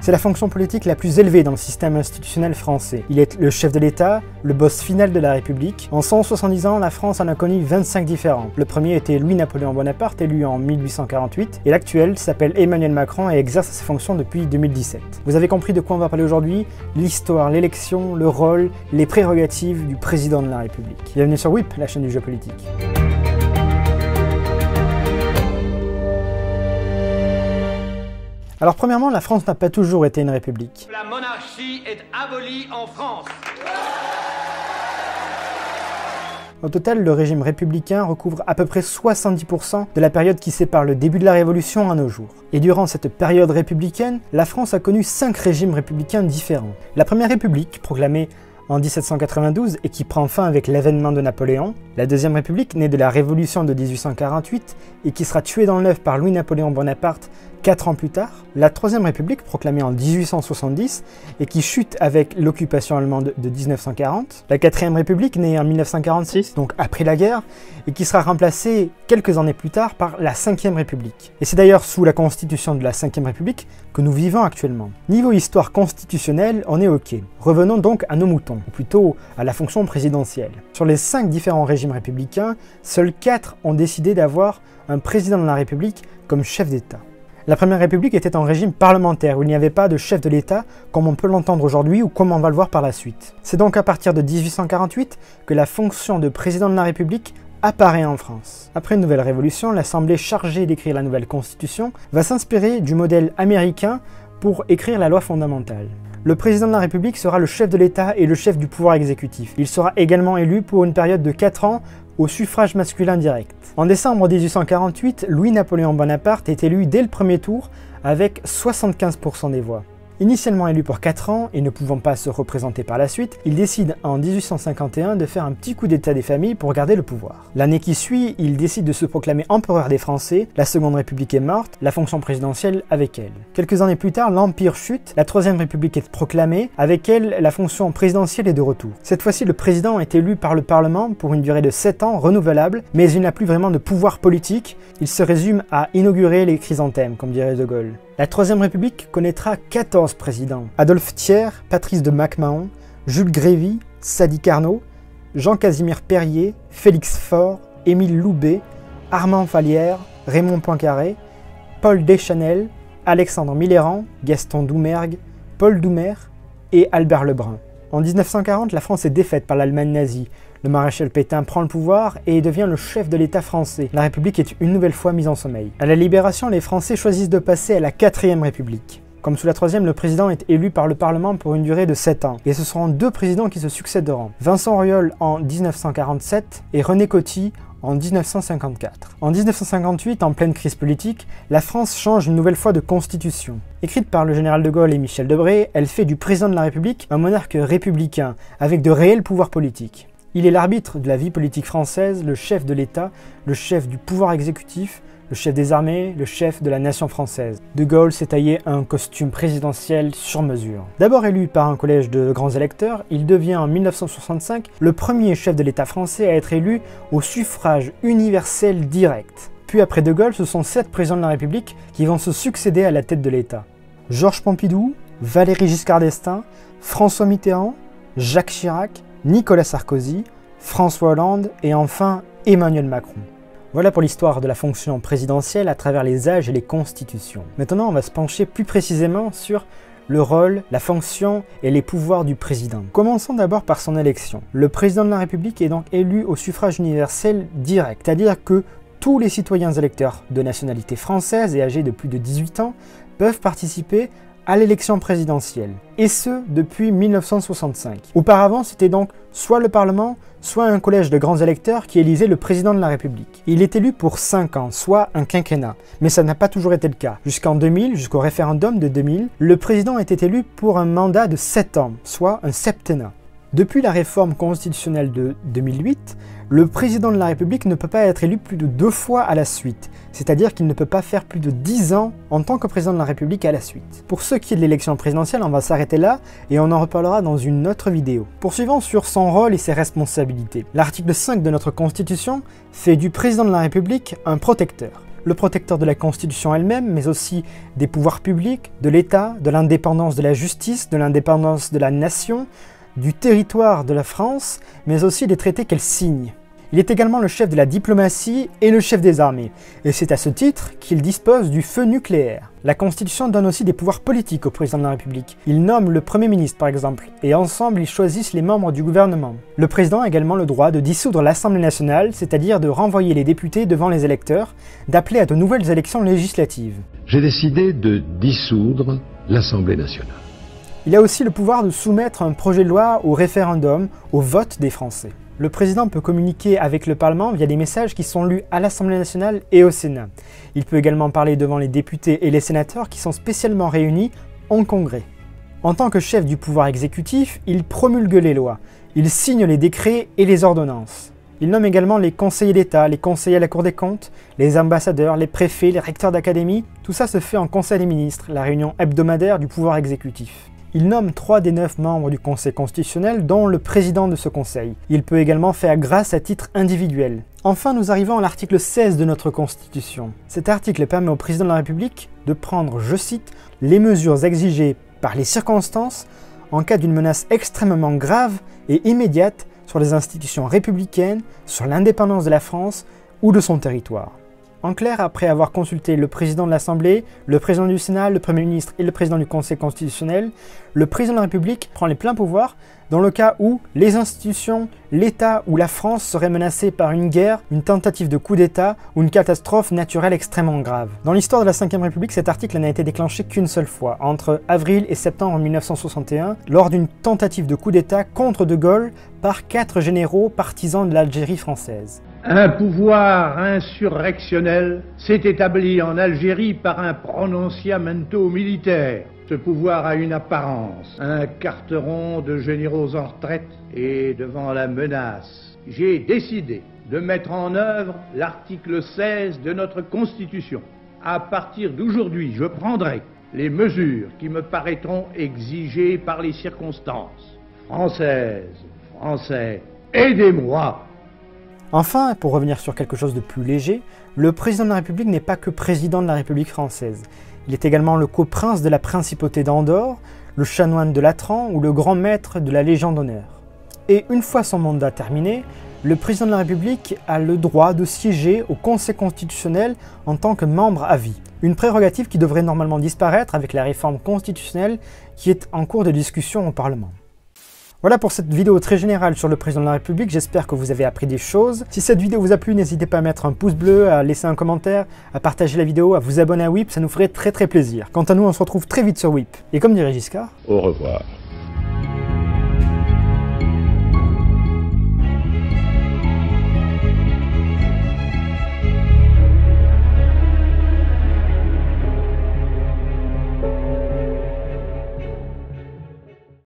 C'est la fonction politique la plus élevée dans le système institutionnel français. Il est le chef de l'État, le boss final de la République. En 170 ans, la France en a connu 25 différents. Le premier était Louis-Napoléon Bonaparte, élu en 1848, et l'actuel s'appelle Emmanuel Macron et exerce ses fonctions depuis 2017. Vous avez compris de quoi on va parler aujourd'hui? L'histoire, l'élection, le rôle, les prérogatives du président de la République. Bienvenue sur Whip, la chaîne du jeu politique. Alors premièrement, la France n'a pas toujours été une république. La monarchie est abolie en France. Au total, le régime républicain recouvre à peu près 70% de la période qui sépare le début de la Révolution à nos jours. Et durant cette période républicaine, la France a connu 5 régimes républicains différents. La Première République, proclamée en 1792 et qui prend fin avec l'avènement de Napoléon. La Deuxième République, née de la Révolution de 1848 et qui sera tuée dans l'œuf par Louis-Napoléon Bonaparte 4 ans plus tard. La Troisième République, proclamée en 1870 et qui chute avec l'occupation allemande de 1940. La Quatrième République, née en 1946, donc après la guerre, et qui sera remplacée quelques années plus tard par la Cinquième République. Et c'est d'ailleurs sous la constitution de la Cinquième République que nous vivons actuellement. Niveau histoire constitutionnelle, on est ok. Revenons donc à nos moutons, ou plutôt à la fonction présidentielle. Sur les 5 différents régimes républicains, seuls 4 ont décidé d'avoir un président de la République comme chef d'État. La Première République était un régime parlementaire où il n'y avait pas de chef de l'État comme on peut l'entendre aujourd'hui ou comme on va le voir par la suite. C'est donc à partir de 1848 que la fonction de président de la République apparaît en France. Après une nouvelle révolution, l'Assemblée chargée d'écrire la nouvelle constitution va s'inspirer du modèle américain pour écrire la loi fondamentale. Le président de la République sera le chef de l'État et le chef du pouvoir exécutif. Il sera également élu pour une période de 4 ans au suffrage masculin direct. En décembre 1848, Louis-Napoléon Bonaparte est élu dès le premier tour avec 75% des voix. Initialement élu pour 4 ans et ne pouvant pas se représenter par la suite, il décide en 1851 de faire un petit coup d'état des familles pour garder le pouvoir. L'année qui suit, il décide de se proclamer empereur des Français, la Seconde République est morte, la fonction présidentielle avec elle. Quelques années plus tard, l'Empire chute, la Troisième République est proclamée, avec elle, la fonction présidentielle est de retour. Cette fois-ci, le président est élu par le Parlement pour une durée de 7 ans renouvelable, mais il n'a plus vraiment de pouvoir politique, il se résume à inaugurer les chrysanthèmes, comme dirait De Gaulle. La Troisième République connaîtra 14 présidents. Adolphe Thiers, Patrice de MacMahon, Jules Grévy, Sadi Carnot, Jean-Casimir Perrier, Félix Faure, Émile Loubet, Armand Fallière, Raymond Poincaré, Paul Deschanel, Alexandre Millerand, Gaston Doumergue, Paul Doumer et Albert Lebrun. En 1940, la France est défaite par l'Allemagne nazie. Le maréchal Pétain prend le pouvoir et devient le chef de l'État français. La République est une nouvelle fois mise en sommeil. À la Libération, les Français choisissent de passer à la 4e République. Comme sous la 3e, le président est élu par le Parlement pour une durée de 7 ans. Et ce seront 2 présidents qui se succéderont. Vincent Auriol en 1947 et René Coty en 1954. En 1958, en pleine crise politique, la France change une nouvelle fois de constitution. Écrite par le général de Gaulle et Michel Debré, elle fait du président de la République un monarque républicain, avec de réels pouvoirs politiques. Il est l'arbitre de la vie politique française, le chef de l'État, le chef du pouvoir exécutif, le chef des armées, le chef de la nation française. De Gaulle s'est taillé un costume présidentiel sur mesure. D'abord élu par un collège de grands électeurs, il devient en 1965 le premier chef de l'État français à être élu au suffrage universel direct. Puis après De Gaulle, ce sont 7 présidents de la République qui vont se succéder à la tête de l'État. Georges Pompidou, Valéry Giscard d'Estaing, François Mitterrand, Jacques Chirac, Nicolas Sarkozy, François Hollande et enfin Emmanuel Macron. Voilà pour l'histoire de la fonction présidentielle à travers les âges et les constitutions. Maintenant, on va se pencher plus précisément sur le rôle, la fonction et les pouvoirs du président. Commençons d'abord par son élection. Le président de la République est donc élu au suffrage universel direct, c'est-à-dire que tous les citoyens électeurs de nationalité française et âgés de plus de 18 ans peuvent participer à l'élection présidentielle, et ce depuis 1965. Auparavant, c'était donc soit le Parlement, soit un collège de grands électeurs qui élisait le président de la République. Il est élu pour 5 ans, soit un quinquennat, mais ça n'a pas toujours été le cas. Jusqu'en 2000, jusqu'au référendum de 2000, le président était élu pour un mandat de 7 ans, soit un septennat. Depuis la réforme constitutionnelle de 2008, le président de la République ne peut pas être élu plus de 2 fois à la suite, c'est-à-dire qu'il ne peut pas faire plus de 10 ans en tant que président de la République à la suite. Pour ce qui est de l'élection présidentielle, on va s'arrêter là et on en reparlera dans une autre vidéo. Poursuivons sur son rôle et ses responsabilités. L'article 5 de notre Constitution fait du président de la République un protecteur. le protecteur de la Constitution elle-même, mais aussi des pouvoirs publics, de l'État, de l'indépendance de la justice, de l'indépendance de la nation, du territoire de la France, mais aussi des traités qu'elle signe. Il est également le chef de la diplomatie et le chef des armées, et c'est à ce titre qu'il dispose du feu nucléaire. La Constitution donne aussi des pouvoirs politiques au président de la République. Il nomme le Premier ministre par exemple, et ensemble ils choisissent les membres du gouvernement. Le président a également le droit de dissoudre l'Assemblée nationale, c'est-à-dire de renvoyer les députés devant les électeurs, d'appeler à de nouvelles élections législatives. J'ai décidé de dissoudre l'Assemblée nationale. Il a aussi le pouvoir de soumettre un projet de loi au référendum, au vote des Français. Le président peut communiquer avec le Parlement via des messages qui sont lus à l'Assemblée nationale et au Sénat. Il peut également parler devant les députés et les sénateurs qui sont spécialement réunis en congrès. En tant que chef du pouvoir exécutif, il promulgue les lois, il signe les décrets et les ordonnances. Il nomme également les conseillers d'État, les conseillers à la Cour des comptes, les ambassadeurs, les préfets, les recteurs d'académie. Tout ça se fait en Conseil des ministres, la réunion hebdomadaire du pouvoir exécutif. Il nomme 3 des 9 membres du Conseil constitutionnel, dont le président de ce conseil. Il peut également faire grâce à titre individuel. Enfin, nous arrivons à l'article 16 de notre Constitution. Cet article permet au président de la République de prendre, je cite, « les mesures exigées par les circonstances en cas d'une menace extrêmement grave et immédiate sur les institutions républicaines, sur l'indépendance de la France ou de son territoire ». En clair, après avoir consulté le président de l'Assemblée, le président du Sénat, le Premier ministre et le président du Conseil constitutionnel, le président de la République prend les pleins pouvoirs dans le cas où les institutions, l'État ou la France seraient menacées par une guerre, une tentative de coup d'État ou une catastrophe naturelle extrêmement grave. Dans l'histoire de la 5e République, cet article n'a été déclenché qu'une seule fois, entre avril et septembre 1961, lors d'une tentative de coup d'État contre De Gaulle par 4 généraux partisans de l'Algérie française. Un pouvoir insurrectionnel s'est établi en Algérie par un prononciamento militaire. Ce pouvoir a une apparence, un carteron de généraux en retraite. Et devant la menace, j'ai décidé de mettre en œuvre l'article 16 de notre Constitution. À partir d'aujourd'hui, je prendrai les mesures qui me paraîtront exigées par les circonstances. Françaises, Français, aidez-moi! Enfin, pour revenir sur quelque chose de plus léger, le président de la République n'est pas que président de la République française. Il est également le coprince de la principauté d'Andorre, le chanoine de Latran ou le grand maître de la Légion d'honneur. Et une fois son mandat terminé, le président de la République a le droit de siéger au Conseil constitutionnel en tant que membre à vie. Une prérogative qui devrait normalement disparaître avec la réforme constitutionnelle qui est en cours de discussion au Parlement. Voilà pour cette vidéo très générale sur le président de la République, j'espère que vous avez appris des choses. Si cette vidéo vous a plu, n'hésitez pas à mettre un pouce bleu, à laisser un commentaire, à partager la vidéo, à vous abonner à Whip, ça nous ferait très plaisir. Quant à nous, on se retrouve très vite sur Whip. Et comme dirait Giscard, au revoir.